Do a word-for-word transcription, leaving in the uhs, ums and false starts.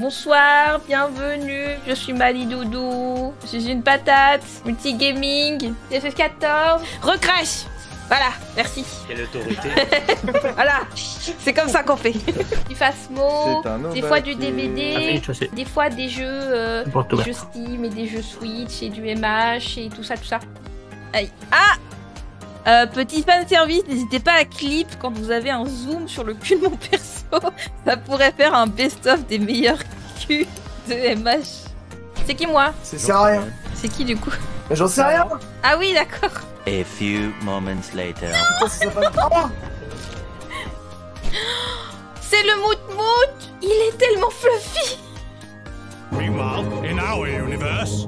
Bonsoir, bienvenue, je suis Mali Doudou, je suis une patate, multigaming, F F quatorze, recrash. Voilà, merci. Quelle autorité. Voilà, c'est comme ça qu'on fait. Du Fasmo, des fois du D V D, des fois des jeux, euh, des jeux Steam et des jeux Switch et du M H et tout ça, tout ça. Aïe. Ah euh, petit fan service, n'hésitez pas à clip quand vous avez un zoom sur le cul de mon perso. Ça pourrait faire un best-of des meilleurs culs de M H. C'est qui moi? C'est rien. C'est qui du coup? J'en sais rien. Ah oui, d'accord. A few moments later. C'est le mout-mout. Il est tellement fluffy. Meanwhile, in our universe.